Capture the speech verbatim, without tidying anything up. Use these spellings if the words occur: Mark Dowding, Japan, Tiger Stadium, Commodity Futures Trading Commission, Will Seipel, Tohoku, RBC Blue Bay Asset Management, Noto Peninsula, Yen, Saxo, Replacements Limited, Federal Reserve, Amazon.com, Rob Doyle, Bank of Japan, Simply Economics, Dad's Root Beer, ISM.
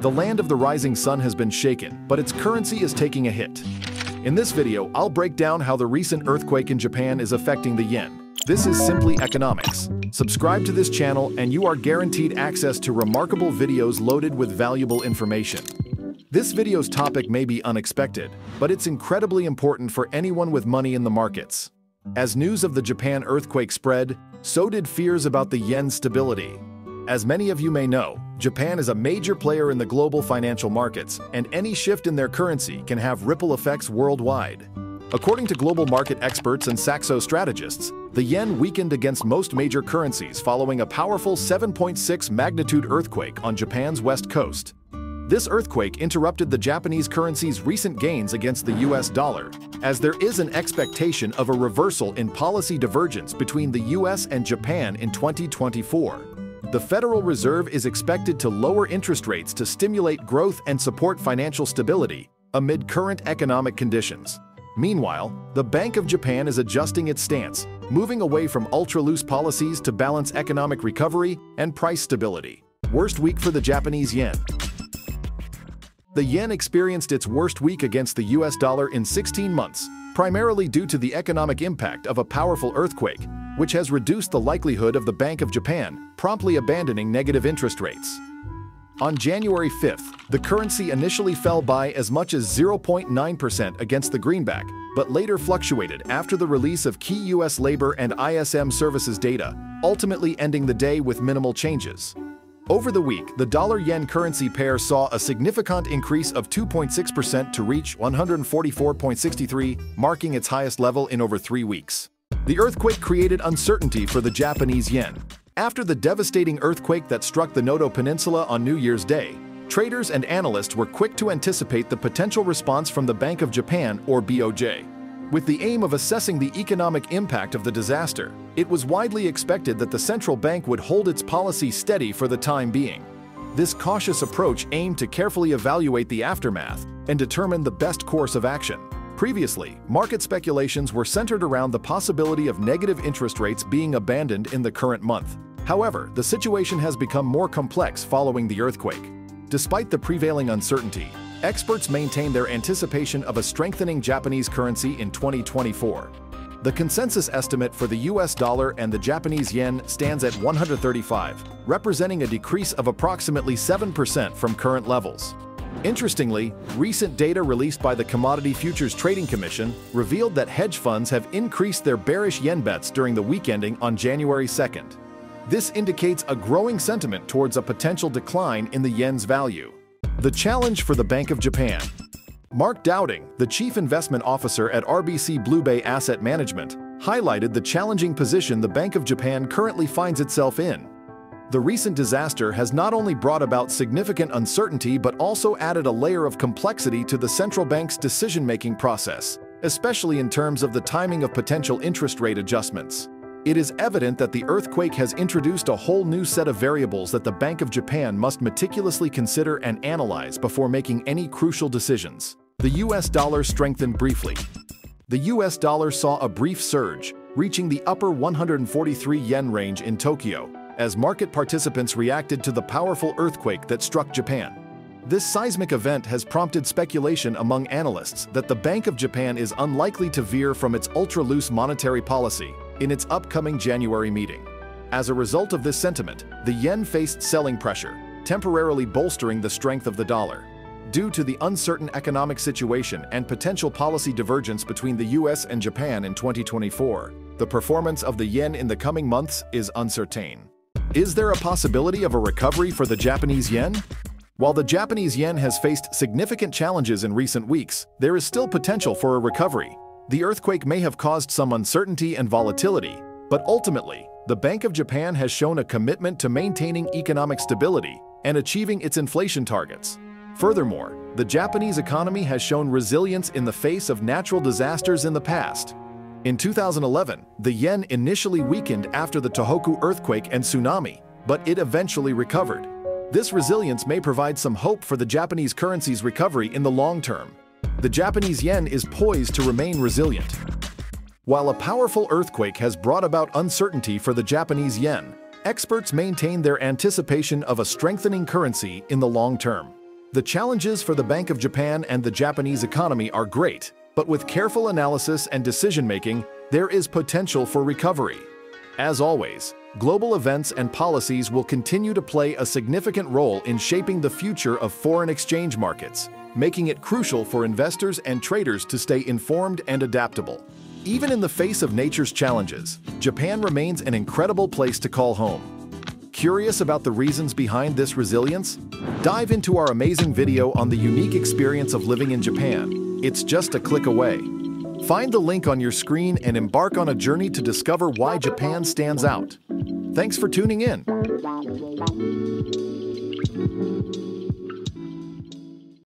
The land of the rising sun has been shaken, but its currency is taking a hit. In this video, I'll break down how the recent earthquake in Japan is affecting the yen. This is Simply Economics. Subscribe to this channel and you are guaranteed access to remarkable videos loaded with valuable information. This video's topic may be unexpected, but it's incredibly important for anyone with money in the markets. As news of the Japan earthquake spread, so did fears about the yen's stability. As many of you may know, Japan is a major player in the global financial markets, and any shift in their currency can have ripple effects worldwide. According to global market experts and Saxo strategists, the yen weakened against most major currencies following a powerful seven point six magnitude earthquake on Japan's west coast. This earthquake interrupted the Japanese currency's recent gains against the U S dollar, as there is an expectation of a reversal in policy divergence between the U S and Japan in twenty twenty-four. The Federal Reserve is expected to lower interest rates to stimulate growth and support financial stability amid current economic conditions. Meanwhile, the Bank of Japan is adjusting its stance, moving away from ultra-loose policies to balance economic recovery and price stability. Worst week for the Japanese yen. The yen experienced its worst week against the U S dollar in sixteen months, primarily due to the economic impact of a powerful earthquake, which has reduced the likelihood of the Bank of Japan promptly abandoning negative interest rates. On January fifth, the currency initially fell by as much as zero point nine percent against the greenback, but later fluctuated after the release of key U S labor and I S M services data, ultimately ending the day with minimal changes. Over the week, the dollar-yen currency pair saw a significant increase of two point six percent to reach one hundred forty-four point six three, marking its highest level in over three weeks. The earthquake created uncertainty for the Japanese yen. After the devastating earthquake that struck the Noto Peninsula on New Year's Day, traders and analysts were quick to anticipate the potential response from the Bank of Japan, or B O J. With the aim of assessing the economic impact of the disaster, it was widely expected that the central bank would hold its policy steady for the time being. This cautious approach aimed to carefully evaluate the aftermath and determine the best course of action. Previously, market speculations were centered around the possibility of negative interest rates being abandoned in the current month. However, the situation has become more complex following the earthquake. Despite the prevailing uncertainty, experts maintain their anticipation of a strengthening Japanese currency in twenty twenty-four. The consensus estimate for the U S dollar and the Japanese yen stands at one hundred thirty-five, representing a decrease of approximately seven percent from current levels. Interestingly, recent data released by the Commodity Futures Trading Commission revealed that hedge funds have increased their bearish yen bets during the week ending on January second. This indicates a growing sentiment towards a potential decline in the yen's value. The challenge for the Bank of Japan. Mark Dowding, the chief investment officer at R B C Blue Bay Asset Management, highlighted the challenging position the Bank of Japan currently finds itself in. The recent disaster has not only brought about significant uncertainty but also added a layer of complexity to the central bank's decision-making process, especially in terms of the timing of potential interest rate adjustments. It is evident that the earthquake has introduced a whole new set of variables that the Bank of Japan must meticulously consider and analyze before making any crucial decisions. The U S dollar strengthened briefly. The U S dollar saw a brief surge, reaching the upper one hundred forty-three yen range in Tokyo, as market participants reacted to the powerful earthquake that struck Japan. This seismic event has prompted speculation among analysts that the Bank of Japan is unlikely to veer from its ultra-loose monetary policy in its upcoming January meeting. As a result of this sentiment, the yen faced selling pressure, temporarily bolstering the strength of the dollar. Due to the uncertain economic situation and potential policy divergence between the U S and Japan in twenty twenty-four, the performance of the yen in the coming months is uncertain. Is there a possibility of a recovery for the Japanese yen? While the Japanese yen has faced significant challenges in recent weeks, there is still potential for a recovery. The earthquake may have caused some uncertainty and volatility, but ultimately, the Bank of Japan has shown a commitment to maintaining economic stability and achieving its inflation targets. Furthermore, the Japanese economy has shown resilience in the face of natural disasters in the past. In two thousand eleven, the yen initially weakened after the Tohoku earthquake and tsunami, but it eventually recovered. This resilience may provide some hope for the Japanese currency's recovery in the long term. The Japanese yen is poised to remain resilient. While a powerful earthquake has brought about uncertainty for the Japanese yen, experts maintain their anticipation of a strengthening currency in the long term. The challenges for the Bank of Japan and the Japanese economy are great, but with careful analysis and decision-making, there is potential for recovery. As always, global events and policies will continue to play a significant role in shaping the future of foreign exchange markets, making it crucial for investors and traders to stay informed and adaptable. Even in the face of nature's challenges, Japan remains an incredible place to call home. Curious about the reasons behind this resilience? Dive into our amazing video on the unique experience of living in Japan. It's just a click away. Find the link on your screen and embark on a journey to discover why Japan stands out. Thanks for tuning in.